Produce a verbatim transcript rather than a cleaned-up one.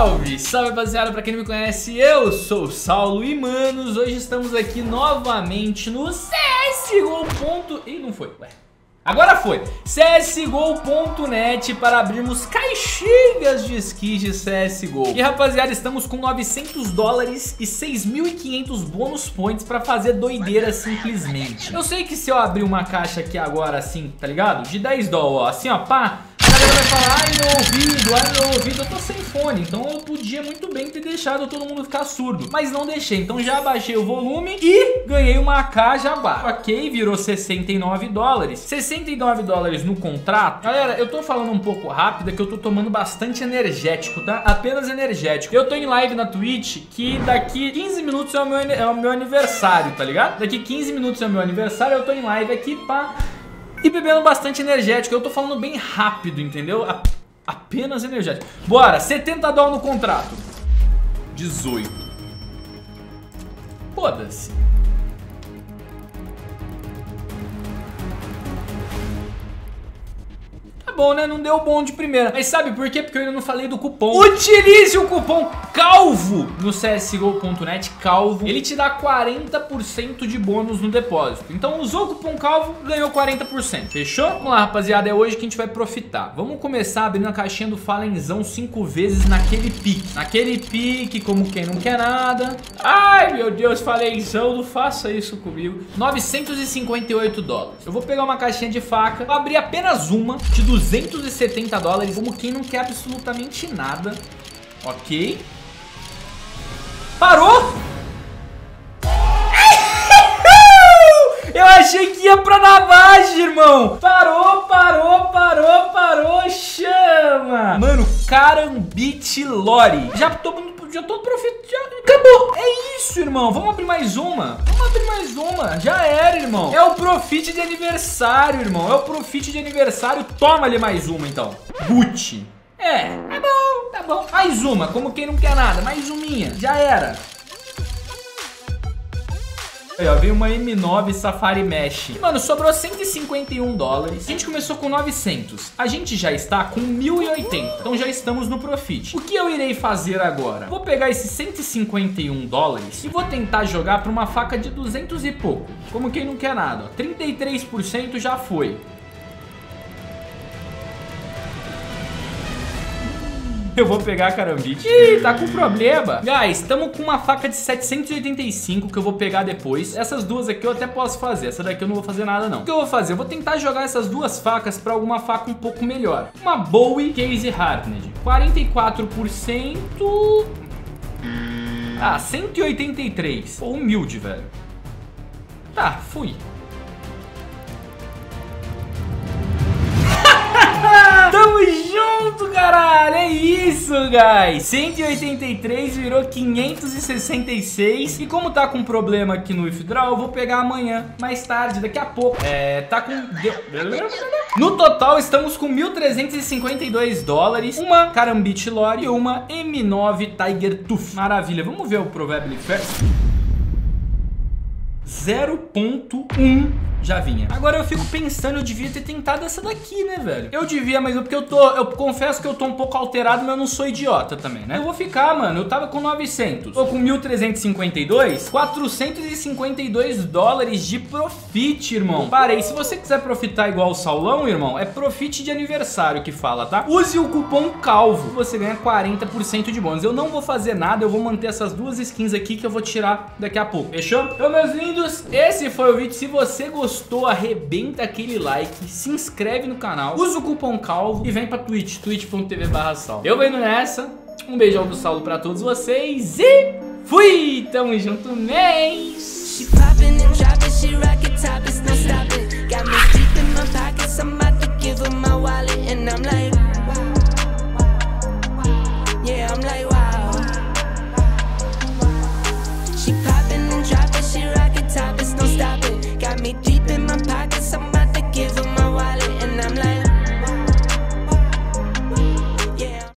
Salve, salve rapaziada, pra quem não me conhece, eu sou o Saulo Imanos. Hoje estamos aqui novamente no C S G O. Ih, não foi, ué. Agora foi, C S G O ponto net, para abrirmos caixinhas de skins de C S G O. E rapaziada, estamos com novecentos dólares e seis mil e quinhentos bônus points pra fazer doideira simplesmente. Eu sei que se eu abrir uma caixa aqui agora assim, tá ligado? De dez dólares, ó, assim ó, pá, a galera vai falar, ai meu ouvido, ai meu ouvido, eu tô sem fone, então eu podia muito bem ter deixado todo mundo ficar surdo, mas não deixei, então já baixei o volume e ganhei uma A K jabá, ok, virou sessenta e nove dólares, sessenta e nove dólares no contrato. Galera, eu tô falando um pouco rápido, que eu tô tomando bastante energético, tá, apenas energético. Eu tô em live na Twitch, que daqui quinze minutos é o meu, é o meu aniversário, tá ligado? Daqui quinze minutos é o meu aniversário, eu tô em live aqui, pá, e bebendo bastante energético. Eu tô falando bem rápido, entendeu? A- apenas energético. Bora, setenta dólares no contrato. dezoito. Foda-se. Tá bom, né? Não deu bom de primeira. Mas sabe por quê? Porque eu ainda não falei do cupom. Utilize o cupom CALVO no C S G O ponto net, CALVO. Ele te dá quarenta por cento de bônus no depósito. Então usou o cupom CALVO, ganhou quarenta por cento. Fechou? Vamos lá, rapaziada. É hoje que a gente vai profitar. Vamos começar abrindo a caixinha do Falenzão cinco vezes naquele pique. Naquele pique, como quem não quer nada. Ai, meu Deus, Falenzão, não faça isso comigo. novecentos e cinquenta e oito dólares. Eu vou pegar uma caixinha de faca, vou abrir apenas uma de duzentos e setenta dólares, como quem não quer absolutamente nada. Ok. Parou! Eu achei que ia pra navagem, irmão. Parou, parou, parou, parou. Chama! Mano, Carambit Lore. Já tô, já tô profitando. Acabou. É isso, irmão. Vamos abrir mais uma. Vamos abrir mais uma. Já era, irmão. É o profit de aniversário, irmão. É o profit de aniversário. Toma ali mais uma, então. Boot. É, tá bom, tá bom. Mais uma, como quem não quer nada. Mais uminha. Já era. Aí, ó, veio uma M nove Safari Mesh. Mano, sobrou cento e cinquenta e um dólares. A gente começou com novecentos. A gente já está com mil e oitenta. Então já estamos no profit. O que eu irei fazer agora? Vou pegar esses cento e cinquenta e um dólares e vou tentar jogar para uma faca de duzentos e pouco. Como quem não quer nada. Ó. trinta e três por cento já foi. Eu vou pegar a Carambit. Ih, tá com problema. Guys, estamos com uma faca de setecentos e oitenta e cinco que eu vou pegar depois. Essas duas aqui eu até posso fazer. Essa daqui eu não vou fazer nada, não. O que eu vou fazer? Eu vou tentar jogar essas duas facas pra alguma faca um pouco melhor. Uma Bowie Case Hardened. quarenta e quatro por cento. Ah, cento e oitenta e três. Pô, humilde, velho. Tá, fui. Tamo junto, caralho, é isso, guys. Cento e oitenta e três virou quinhentos e sessenta e seis. E como tá com problema aqui no IfDraw, eu vou pegar amanhã, mais tarde, daqui a pouco. É, tá com... No total estamos com mil trezentos e cinquenta e dois dólares, uma Carambit Lore e uma M nove Tiger Tooth. Maravilha, vamos ver o Probably Fair. Zero ponto um. Já vinha. Agora eu fico pensando, eu devia ter tentado essa daqui, né, velho? Eu devia, mas eu, porque eu tô, eu confesso que eu tô um pouco alterado, mas eu não sou idiota também, né? Eu vou ficar, mano, eu tava com novecentos. Tô com mil trezentos e cinquenta e dois, quatrocentos e cinquenta e dois dólares de profit, irmão. Parei, se você quiser profitar igual o Saulão, irmão, é profit de aniversário que fala, tá? Use o cupom CALVO, você ganha quarenta por cento de bônus. Eu não vou fazer nada, eu vou manter essas duas skins aqui que eu vou tirar daqui a pouco, fechou? Então, meus lindos, esse foi o vídeo. Se você gostou, Gostou, arrebenta aquele like, se inscreve no canal, usa o cupom CALVO e vem pra Twitch, twitch ponto tv barra Saulo. Eu vou indo nessa, um beijão do Saulo pra todos vocês e fui! Tamo junto, mês!